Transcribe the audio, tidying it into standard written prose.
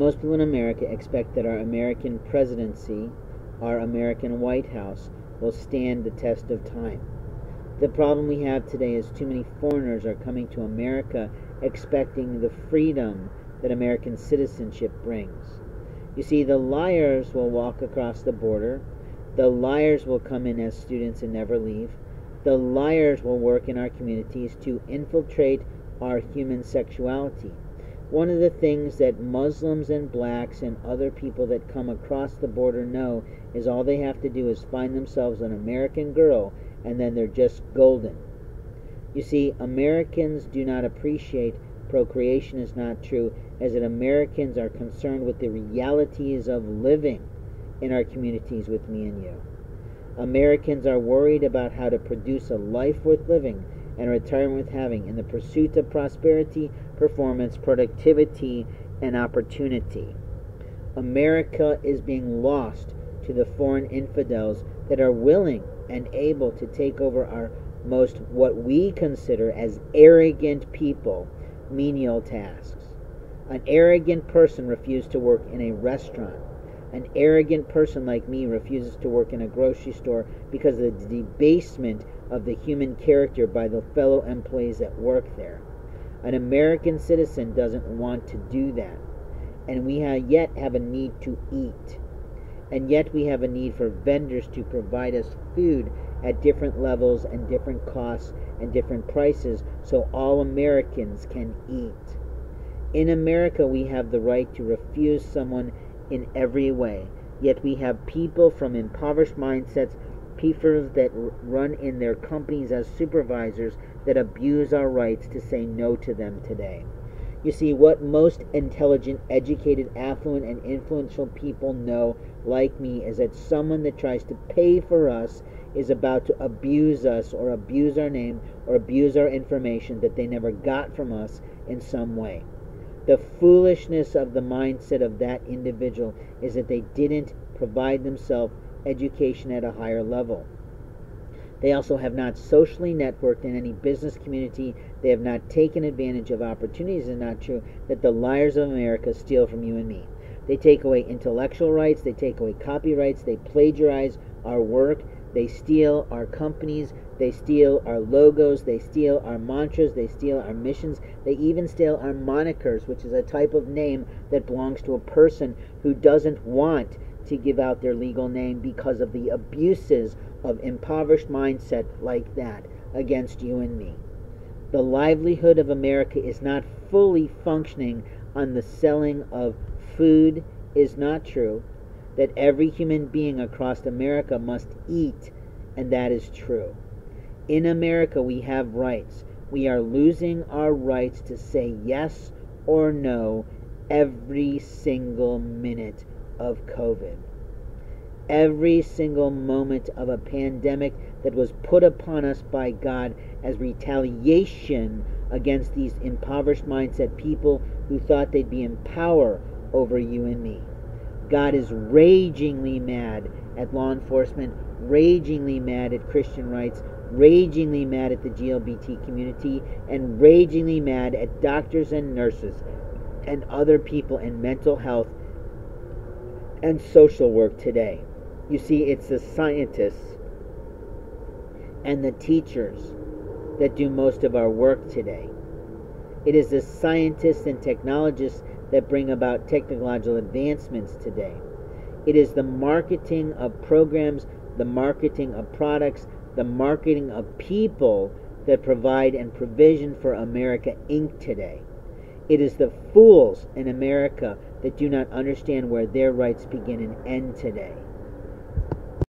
Most people in America expect that our American presidency, our American White House, will stand the test of time. The problem we have today is too many foreigners are coming to America expecting the freedom that American citizenship brings. You see, the liars will walk across the border. The liars will come in as students and never leave. The liars will work in our communities to infiltrate our human sexuality. One of the things that Muslims and blacks and other people that come across the border know is all they have to do is find themselves an American girl, and then they're just golden. You see, Americans do not appreciate procreation is not true, as that Americans are concerned with the realities of living in our communities with me and you. Americans are worried about how to produce a life worth living and a retirement worth having in the pursuit of prosperity, performance, productivity, and opportunity. America is being lost to the foreign infidels that are willing and able to take over our most, what we consider as arrogant people, menial tasks. An arrogant person refused to work in a restaurant. An arrogant person like me refuses to work in a grocery store because of the debasement of the human character by the fellow employees that work there. An American citizen doesn't want to do that. And we yet have a need to eat. And yet we have a need for vendors to provide us food at different levels and different costs and different prices so all Americans can eat. In America, we have the right to refuse someone in every way, yet we have people from impoverished mindsets, people that run in their companies as supervisors that abuse our rights to say no to them today. You see, what most intelligent, educated, affluent, and influential people know, like me, is that someone that tries to pay for us is about to abuse us or abuse our name or abuse our information that they never got from us in some way. The foolishness of the mindset of that individual is that they didn't provide themselves education at a higher level. They also have not socially networked in any business community. They have not taken advantage of opportunities. It's not true that the liars of America steal from you and me. They take away intellectual rights. They take away copyrights. They plagiarize our work. They steal our companies. They steal our logos, they steal our mantras, they steal our missions, they even steal our monikers, which is a type of name that belongs to a person who doesn't want to give out their legal name because of the abuses of impoverished mindset like that against you and me. The livelihood of America is not fully functioning on the selling of food is not true, that every human being across America must eat, and that is true. In America, we have rights. We are losing our rights to say yes or no every single minute of COVID. Every single moment of a pandemic that was put upon us by God as retaliation against these impoverished mindset people who thought they'd be in power over you and me. God is ragingly mad at law enforcement, ragingly mad at Christian rights, ragingly mad at the GLBT community, and ragingly mad at doctors and nurses and other people in mental health and social work today. You see, it's the scientists and the teachers that do most of our work today. It is the scientists and technologists that bring about technological advancements today. It is the marketing of programs, the marketing of products, the marketing of people that provide and provision for America Inc. today. It is the fools in America that do not understand where their rights begin and end today.